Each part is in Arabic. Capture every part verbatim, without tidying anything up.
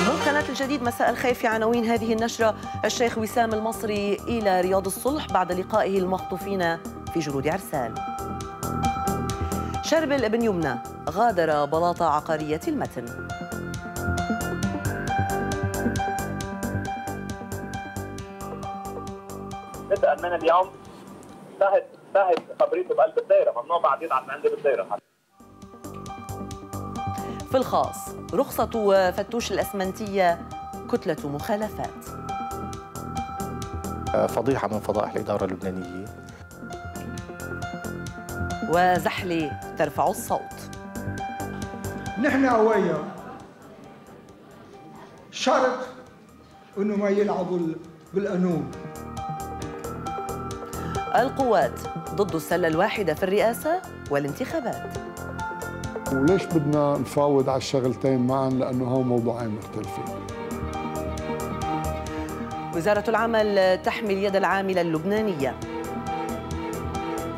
من قناة الجديد مساء الخير في عناوين هذه النشرة. الشيخ وسام المصري إلى رياض الصلح بعد لقائه المخطوفين في جلود عرسال. شربل ابن يمنى غادر بلاط عقارية المتن. نبدأ من اليوم سهد سهد خبريته بقلب الدايرة، ممنوع بعد يدعم من عندي بالدايرة. في الخاص رخصة فتوش الأسمنتية كتلة مخالفات. فضيحة من فضائح الإدارة اللبنانية. وزحلة ترفع الصوت. نحن قوية، شرط إنه ما يلعبوا بالقانون. القوات ضد السلة الواحدة في الرئاسة والانتخابات. وليش بدنا نفاوض على الشغلتين معا؟ لأنه هو موضوعين مختلفين. وزارة العمل تحمي اليد العاملة اللبنانية.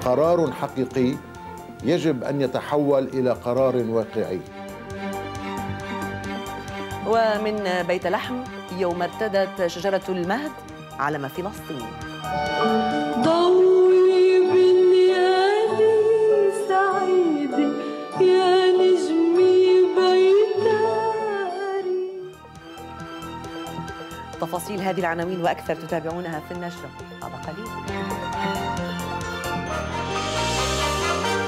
قرار حقيقي يجب أن يتحول إلى قرار واقعي. ومن بيت لحم يوم ارتدت شجرة المهد علم فلسطين. ضوي بالليالي سعيدة يا تفاصيل هذه العناوين وأكثر تتابعونها في النشرة بعد قليل.